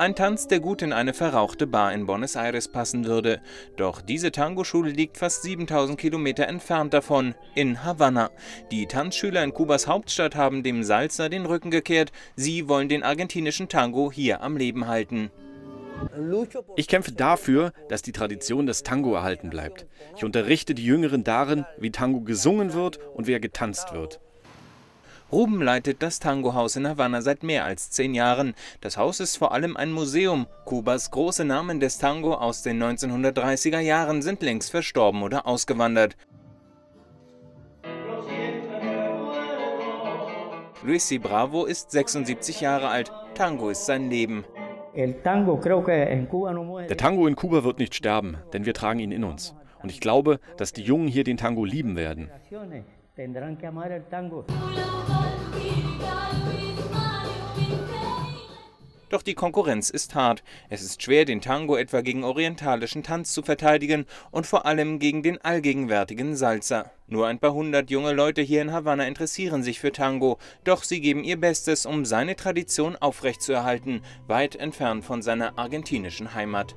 Ein Tanz, der gut in eine verrauchte Bar in Buenos Aires passen würde. Doch diese Tango-Schule liegt fast 7000 Kilometer entfernt davon, in Havanna. Die Tanzschüler in Kubas Hauptstadt haben dem Salsa den Rücken gekehrt. Sie wollen den argentinischen Tango hier am Leben halten. Ich kämpfe dafür, dass die Tradition des Tango erhalten bleibt. Ich unterrichte die Jüngeren darin, wie Tango gesungen wird und wie er getanzt wird. Ruben leitet das Tango-Haus in Havanna seit mehr als 10 Jahren. Das Haus ist vor allem ein Museum. Kubas große Namen des Tango aus den 1930er Jahren sind längst verstorben oder ausgewandert. Luis C. Bravo ist 76 Jahre alt. Tango ist sein Leben. Der Tango in Kuba wird nicht sterben, denn wir tragen ihn in uns. Und ich glaube, dass die Jungen hier den Tango lieben werden. Doch die Konkurrenz ist hart. Es ist schwer, den Tango etwa gegen orientalischen Tanz zu verteidigen und vor allem gegen den allgegenwärtigen Salsa. Nur ein paar hundert junge Leute hier in Havanna interessieren sich für Tango, doch sie geben ihr Bestes, um seine Tradition aufrechtzuerhalten, weit entfernt von seiner argentinischen Heimat.